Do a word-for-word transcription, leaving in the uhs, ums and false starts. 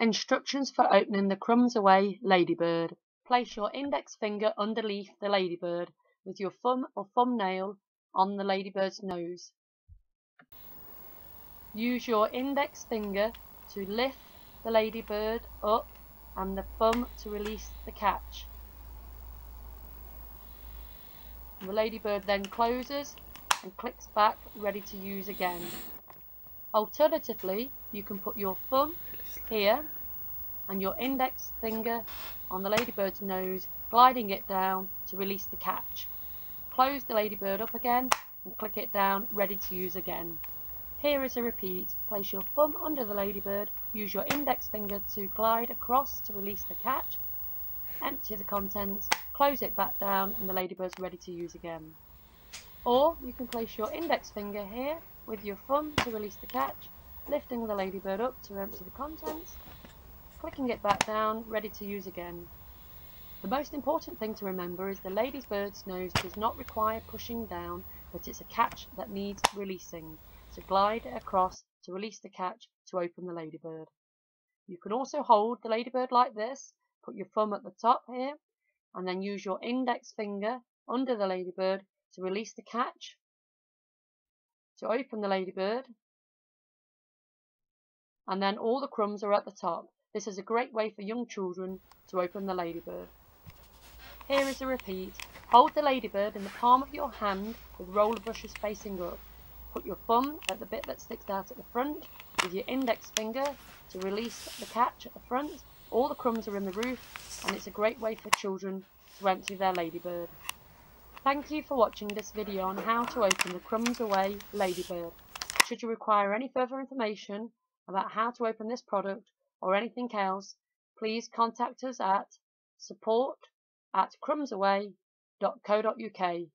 Instructions for opening the Crumbs Away ladybird. Place your index finger underneath the ladybird with your thumb or thumbnail on the ladybird's nose. Use your index finger to lift the ladybird up and the thumb to release the catch. The ladybird then closes and clicks back, ready to use again. Alternatively, you can put your thumb here and your index finger on the ladybird's nose, gliding it down to release the catch. Close the ladybird up again and click it down, ready to use again. Here is a repeat. Place your thumb under the ladybird, use your index finger to glide across to release the catch, empty the contents, close it back down, and the ladybird's ready to use again. Or you can place your index finger here with your thumb to release the catch, lifting the ladybird up to empty the contents, clicking it back down, ready to use again. The most important thing to remember is the ladybird's nose does not require pushing down, but it's a catch that needs releasing. So glide it across to release the catch to open the ladybird. You can also hold the ladybird like this, put your thumb at the top here, and then use your index finger under the ladybird to release the catch, to open the ladybird, and then all the crumbs are at the top. This is a great way for young children to open the ladybird. Here is a repeat. Hold the ladybird in the palm of your hand with roller brushes facing up. Put your thumb at the bit that sticks out at the front with your index finger to release the catch at the front. All the crumbs are in the roof, and it's a great way for children to empty their ladybird. Thank you for watching this video on how to open the Crumbs Away ladybird. Should you require any further information about how to open this product or anything else, please contact us at support at crumbsaway dot co dot U K.